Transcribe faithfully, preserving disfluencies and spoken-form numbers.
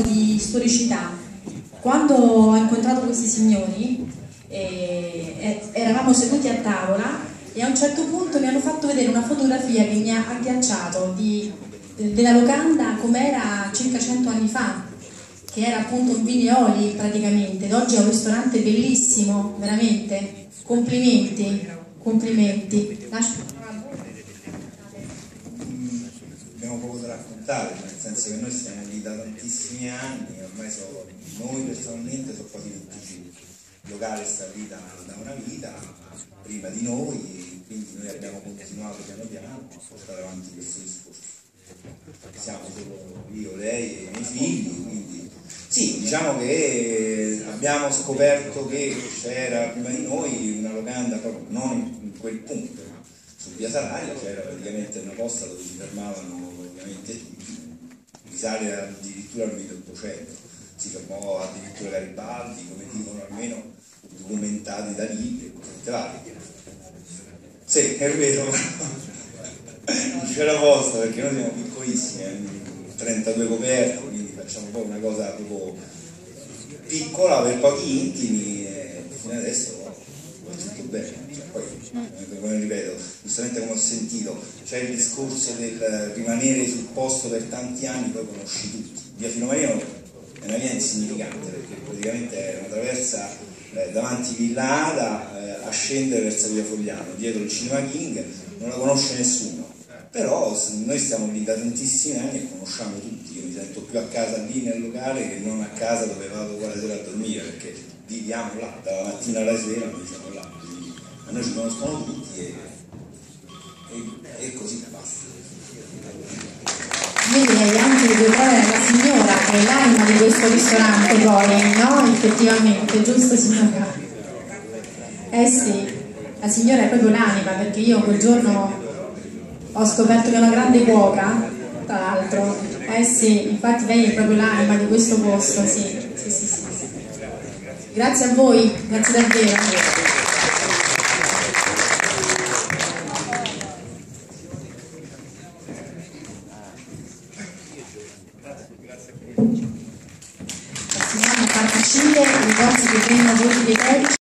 minimo di storicità. Quando ho incontrato questi signori eh, eh, eravamo seduti a tavola e a un certo punto mi hanno fatto vedere una fotografia che mi ha agghiacciato di, della locanda com'era circa cento anni fa, che era appunto un Vineoli praticamente, ed oggi è un ristorante bellissimo, veramente, complimenti, complimenti. Lascio. Abbiamo poco da raccontare, nel senso che noi siamo lì da tantissimi anni, ormai so, noi personalmente sono quasi venticinque, il locale sta lì da, da una vita, prima di noi, quindi noi abbiamo continuato piano piano a portare avanti questo discorso. Siamo solo io, lei e i miei figli, quindi sì, diciamo che abbiamo scoperto che c'era prima di noi una locanda proprio non in quel punto, ma su Via Salario c'era praticamente una posta dove si fermavano praticamente tutti, risale addirittura al milleottocento, si fermò addirittura Garibaldi, come dicono almeno documentati da lì e così varie. Sì, è vero. Non c'era posta perché noi siamo piccolissimi, trentadue coperte, quindi facciamo poi una cosa proprio piccola per pochi intimi e fino adesso va tutto bene. Cioè, poi, come ripeto, giustamente come ho sentito, c'è il discorso del rimanere sul posto per tanti anni, poi conosci tutti. Via Filomarino è una via insignificante perché praticamente è una traversa eh, davanti Villa Ada eh, a scendere verso Via Fogliano, dietro il Cinema King, non la conosce nessuno. Però noi stiamo lì da tantissimi anni e conosciamo tutti, io mi sento più a casa lì nel locale che non a casa dove vado quella sera a dormire, perché viviamo là, dalla mattina alla sera noi siamo là, quindi a noi ci conoscono tutti e, e, e così basta. Vedi, anche due parole alla signora che è l'anima di questo ristorante poi, no? Effettivamente, giusto signora? Eh sì, la signora è proprio l'anima, perché io quel giorno ho scoperto che è una grande cuoca, tra l'altro, eh sì, infatti lei è proprio l'anima di questo posto, sì. Sì, sì, sì. Grazie a voi, grazie davvero. Passiamo a farci uscire, i negozi che vengono a voi di